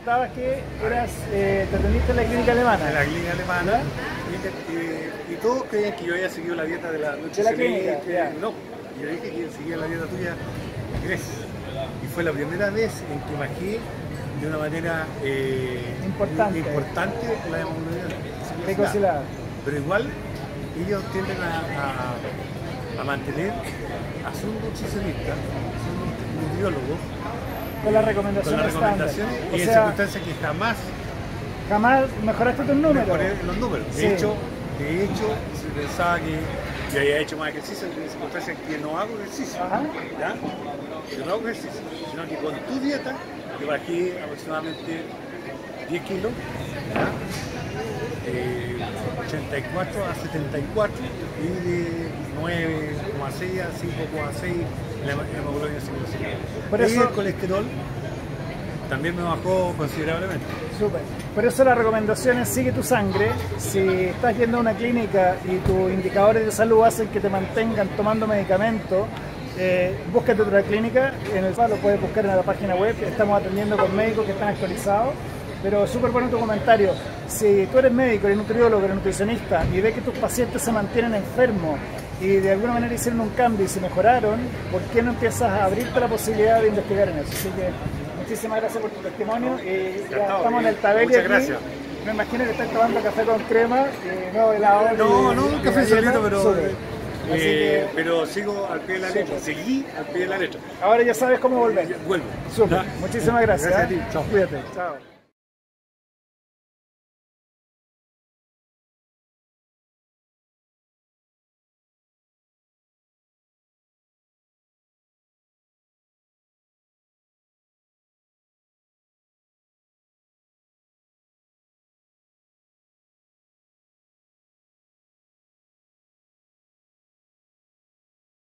contabas que eras, te atendiste en la clínica alemana. En la clínica alemana. Y todos creían que yo había seguido la dieta de la nutricionista. No, yo dije que seguía la dieta tuya en Grecia. Y fue la primera vez en que bajé de una manera importante la hemoglobina. Pero igual ellos tienden a mantener a sus nutricionistas, a sus nutriólogos, con las recomendaciones, y en circunstancias que jamás mejoraste tus números. Mejoré los números. Sí. De hecho, se pensaba que yo había hecho más ejercicio, en circunstancias que no hago ejercicio. ¿Ya? Yo no hago ejercicio, sino que con tu dieta yo bajé aproximadamente 10 kilos, 84 a 74 y de 9,6 a 5,6. La hemoglobina simulación. Y el colesterol también me bajó considerablemente. Súper. Por eso la recomendación es sigue tu sangre. Si estás yendo a una clínica y tus indicadores de salud hacen que te mantengan tomando medicamentos, búscate otra clínica. En el lo puedes buscar en la página web. Estamos atendiendo con médicos que están actualizados. Pero súper bueno tu comentario. Si tú eres médico, eres nutriólogo, eres nutricionista y ves que tus pacientes se mantienen enfermos y de alguna manera hicieron un cambio y se mejoraron, ¿por qué no empiezas a abrirte la posibilidad de investigar en eso? Así que muchísimas gracias por tu testimonio. Ya estamos en el Tabeli. Muchas gracias. Me imagino que estás tomando café con crema, no helado. No, un café solito, pero... pero sigo al pie de la letra, seguí al pie de la letra. Ahora ya sabes cómo volver. Vuelvo. Súper. Muchísimas gracias. Gracias a ti. Chao. Cuídate. Chao.